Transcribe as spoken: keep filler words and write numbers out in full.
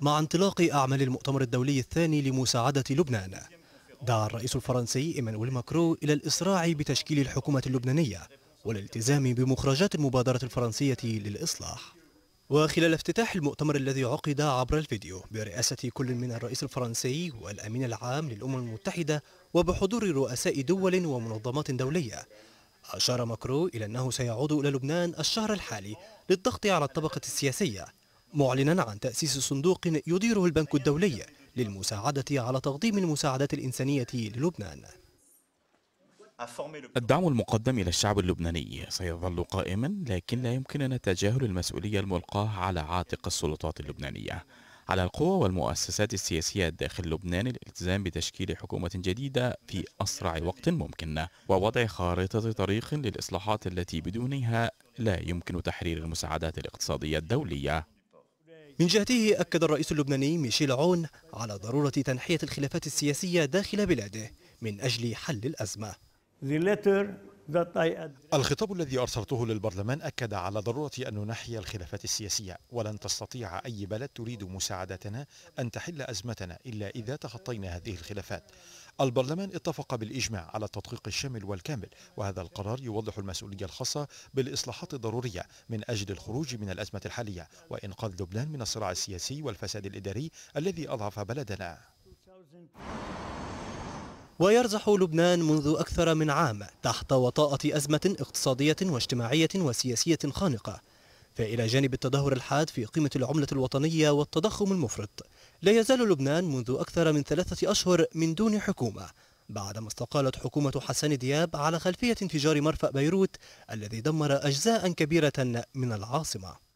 مع انطلاق أعمال المؤتمر الدولي الثاني لمساعدة لبنان، دعا الرئيس الفرنسي إيمانويل ماكرون إلى الإسراع بتشكيل الحكومة اللبنانية والالتزام بمخرجات المبادرة الفرنسية للإصلاح. وخلال افتتاح المؤتمر الذي عقد عبر الفيديو برئاسة كل من الرئيس الفرنسي والأمين العام للأمم المتحدة وبحضور رؤساء دول ومنظمات دولية، أشار ماكرون إلى أنه سيعود إلى لبنان الشهر الحالي للضغط على الطبقة السياسية، معلنا عن تأسيس صندوق يديره البنك الدولي للمساعدة على تقديم المساعدات الإنسانية للبنان. الدعم المقدم إلى الشعب اللبناني سيظل قائما، لكن لا يمكننا تجاهل المسؤولية الملقاة على عاتق السلطات اللبنانية، على القوى والمؤسسات السياسية داخل لبنان الالتزام بتشكيل حكومة جديدة في أسرع وقت ممكن، ووضع خارطة طريق للإصلاحات التي بدونها لا يمكن تحرير المساعدات الاقتصادية الدولية. من جهته، أكد الرئيس اللبناني ميشيل عون على ضرورة تنحية الخلافات السياسية داخل بلاده من أجل حل الأزمة. الخطاب الذي أرسلته للبرلمان أكد على ضرورة أن ننحي الخلافات السياسية، ولن تستطيع أي بلد تريد مساعدتنا أن تحل أزمتنا إلا إذا تخطينا هذه الخلافات. البرلمان اتفق بالإجماع على التدقيق الشامل والكامل، وهذا القرار يوضح المسؤولية الخاصة بالإصلاحات الضرورية من أجل الخروج من الأزمة الحالية وإنقاذ لبنان من الصراع السياسي والفساد الإداري الذي أضعف بلدنا. ويرزح لبنان منذ أكثر من عام تحت وطأة أزمة اقتصادية واجتماعية وسياسية خانقة، فإلى جانب التدهور الحاد في قيمة العملة الوطنية والتضخم المفرط، لا يزال لبنان منذ أكثر من ثلاثة أشهر من دون حكومة، بعدما استقالت حكومة حسن دياب على خلفية انفجار مرفأ بيروت الذي دمر أجزاء كبيرة من العاصمة.